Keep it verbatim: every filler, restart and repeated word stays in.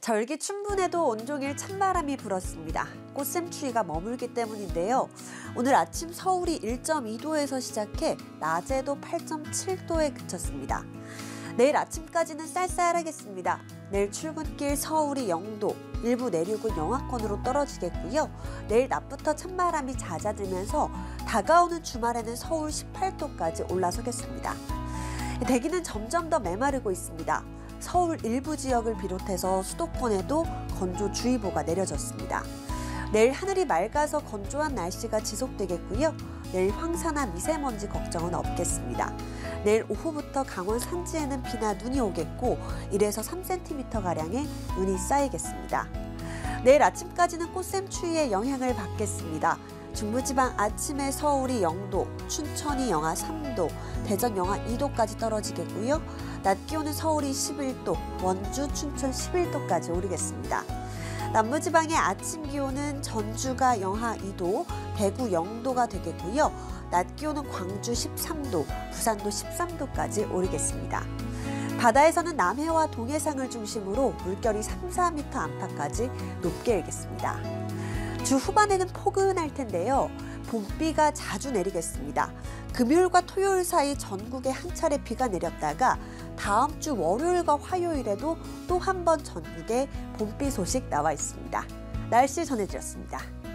절기 춘분에도 온종일 찬바람이 불었습니다. 꽃샘추위가 머물기 때문인데요. 오늘 아침 서울이 일 점 이 도에서 시작해 낮에도 팔 점 칠 도에 그쳤습니다. 내일 아침까지는 쌀쌀하겠습니다. 내일 출근길 서울이 영 도, 일부 내륙은 영하권으로 떨어지겠고요. 내일 낮부터 찬바람이 잦아들면서 다가오는 주말에는 서울 십팔 도까지 올라서겠습니다. 대기는 점점 더 메마르고 있습니다. 서울 일부 지역을 비롯해서 수도권에도 건조주의보가 내려졌습니다. 내일 하늘이 맑아서 건조한 날씨가 지속되겠고요. 내일 황사나 미세먼지 걱정은 없겠습니다. 내일 오후부터 강원 산지에는 비나 눈이 오겠고 일에서 삼 센티미터가량의 눈이 쌓이겠습니다. 내일 아침까지는 꽃샘추위의 영향을 받겠습니다. 중부지방 아침에 서울이 영 도, 춘천이 영하 삼 도, 대전 영하 이 도까지 떨어지겠고요. 낮 기온은 서울이 십일 도, 원주, 춘천 십일 도까지 오르겠습니다. 남부지방의 아침 기온은 전주가 영하 이 도, 대구 영 도가 되겠고요. 낮 기온은 광주 십삼 도, 부산도 십삼 도까지 오르겠습니다. 바다에서는 남해와 동해상을 중심으로 물결이 삼, 사 미터 안팎까지 높게 일겠습니다. 주 후반에는 포근할 텐데요. 봄비가 자주 내리겠습니다. 금요일과 토요일 사이 전국에 한 차례 비가 내렸다가 다음 주 월요일과 화요일에도 또 한 번 전국에 봄비 소식 나와 있습니다. 날씨 전해드렸습니다.